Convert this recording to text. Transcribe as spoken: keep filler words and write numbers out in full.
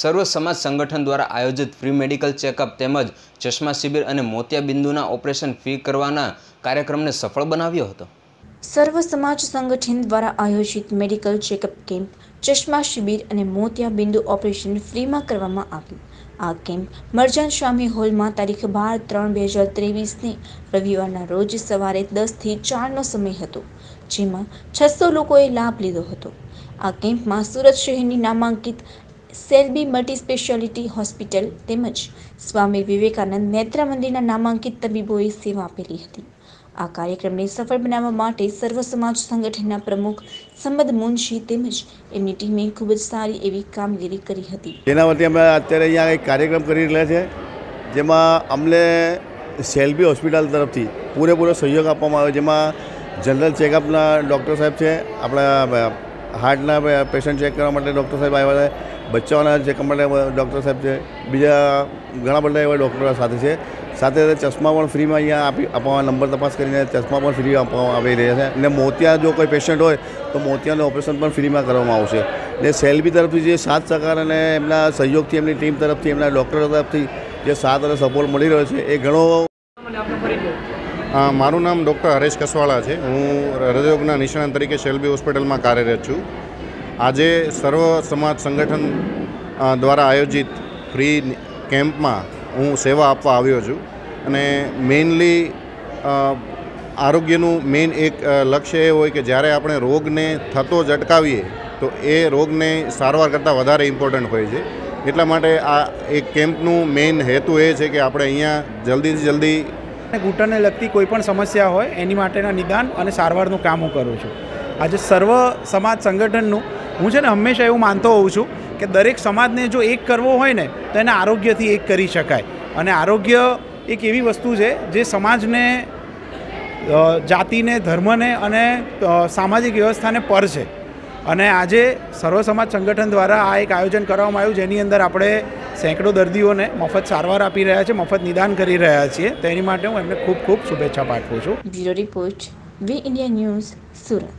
સર્વ સમાજ સંગઠન દ્વારા આયોજિત ફ્રી મેડિકલ ચેકઅપ તેમજ ચશ્મા શિબિર અને મોતિયા બિંદુના ઓપરેશન ફી કરવાના કાર્યક્રમને સફળ બનાવ્યો હતો. સર્વ સમાજ સંગઠન દ્વારા આયોજિત મેડિકલ ચેકઅપ કેમ્પ, ચશ્મા શિબિર અને મોતિયા બિંદુ ઓપરેશન ફ્રીમાં કરવામાં આવ્યું. આ કેમ્પ મરજાન સ્વામી હોલમાં તારીખ બાર ત્રણ બે હજાર ત્રેવીસની રવિવારના રોજ સવારે દસથી ચારનો સમય હતો, જેમાં છસો લોકોએ લાભ લીધો હતો. આ કેમ્પમાં સુરત શહેરની નામાંકિત સેલ્બી મલ્ટીસ્પેશિયાલિટી હોસ્પિટલ તેમજ સ્વામી વિવેકાનંદ નેત્રા મંદિરના નામાંકિત તબીબોએ સેવા આપેલી હતી. આ કાર્યક્રમને સફળ બનાવવા માટે સર્વ સમાજ સંગઠનના પ્રમુખ સંબંધ મુનશી તેમજ એમની ટીમે ખૂબ જ સારી એવી કામગીરી કરી હતી. જેના માટે અમે અત્યારે અહીંયા એક કાર્યક્રમ કરી રહ્યા છે, જેમાં અમને સેલ્બી હોસ્પિટલ તરફથી પૂરેપૂરો સહયોગ આપવામાં આવ્યો, જેમાં જનરલ ચેકઅપના ડૉક્ટર સાહેબ છે, આપણા હાર્ટના પેશન્ટ ચેક કરવા માટે ડૉક્ટર સાહેબ આવ્યા છે, બચ્ચાઓના ચેકઅપ માટે ડૉક્ટર સાહેબ છે, બીજા ઘણા બધા એવા ડૉક્ટરો સાથે છે. સાથે ચશ્મા પણ ફ્રીમાં અહીંયા આપી આપવા નંબર તપાસ કરીને ચશ્મા પણ ફ્રી આપવામાં આવી રહ્યા છે, અને મોતિયા જો કોઈ પેશન્ટ હોય તો મોતિયાનું ઓપરેશન પણ ફ્રીમાં કરવામાં આવશે. ને સેલ્બી તરફથી જે સાથ સહકાર અને એમના સહયોગથી, એમની ટીમ તરફથી, એમના ડૉક્ટરો તરફથી જે સાથ અને સપોર્ટ મળી રહ્યો છે એ ઘણો. મારું નામ ડૉક્ટર હરેશ કસવાળા છે. હું હૃદયરોગના નિષ્ણાત તરીકે સેલ્બી હોસ્પિટલમાં કાર્યરત છું. આજે સર્વ સમાજ સંગઠન દ્વારા આયોજિત ફ્રી કેમ્પમાં હું સેવા આપવા આવ્યો છું, અને મેઇનલી આરોગ્યનું મેઇન એક લક્ષ્ય એ હોય કે જ્યારે આપણે રોગને થતો જ અટકાવીએ તો એ રોગને સારવાર કરતાં વધારે ઇમ્પોર્ટન્ટ હોય છે. એટલા માટે આ એક કેમ્પનું મેઇન હેતુ એ છે કે આપણે અહીંયા જલ્દીથી જલ્દી ઘૂંટણને લગતી કોઈપણ સમસ્યા હોય એની માટેના નિદાન અને સારવારનું કામ હું કરું છું. આજે સર્વ સમાજ સંગઠનનું હું છે ને હંમેશા એવું માનતો હોઉં છું કે દરેક સમાજને જો એક કરવો હોય ને તો એને આરોગ્યથી એક કરી શકાય, અને આરોગ્ય એક એવી વસ્તુ છે જે સમાજને, જાતિને, ધર્મને અને સામાજિક વ્યવસ્થાને પર છે. અને આજે સર્વ સમાજ સંગઠન દ્વારા આ એક આયોજન કરવામાં આવ્યું, જેની અંદર આપણે સેંકડો દર્દીઓને મફત સારવાર આપી રહ્યા છે, મફત નિદાન કરી રહ્યા છીએ. તેની માટે હું એમને ખૂબ ખૂબ શુભેચ્છા પાઠવું છું. Bureau report, V India news, Surat.